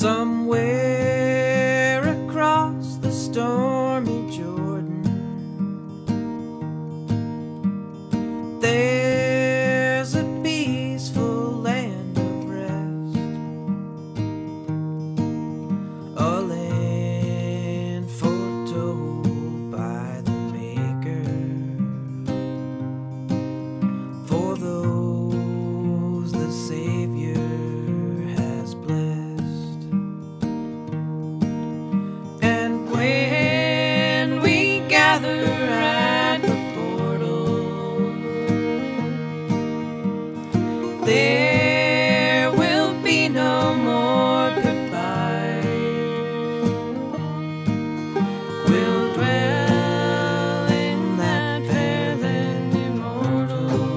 somewhere across the stormy Jordan. There's a peaceful land of rest, a land foretold by the Maker, for those the Savior has blessed. At the portal, there will be no more goodbyes. We'll dwell in that fair land immortal,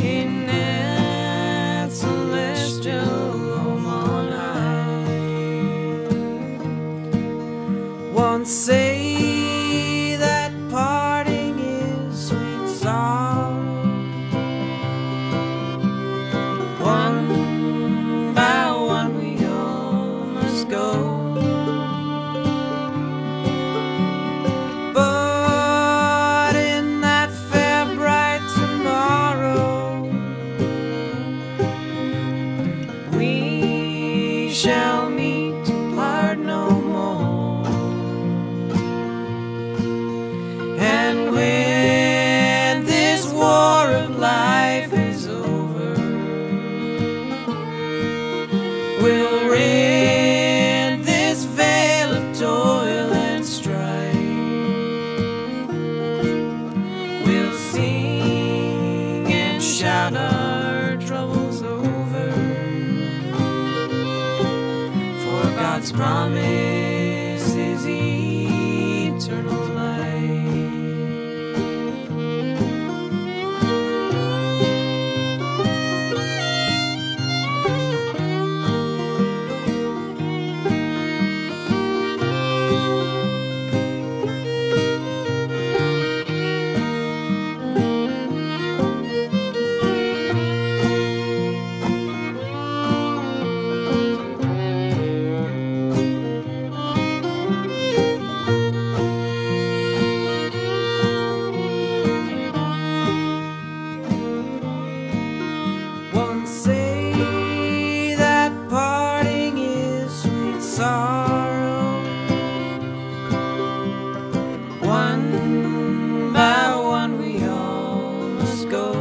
in that celestial. One say that parting is sweet sorrow. One by one we all must go, but in that fair bright tomorrow we shall meet, part no more. And when this war of life is over, we'll rend this veil of toil and strife. We'll sing and shout our troubles over, for God's promise is eternal life. Say that parting is sweet sorrow. One by one we all must go,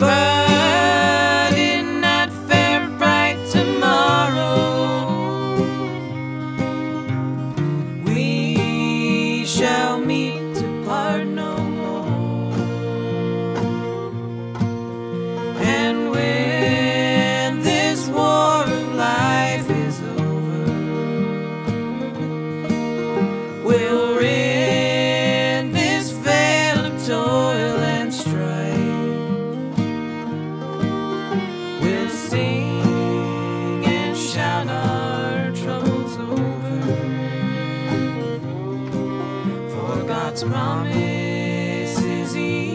but in that fair bright tomorrow we shall meet to part no more. We'll rend this veil of toil and strife. We'll sing and shout our troubles over, for God's promise is easy.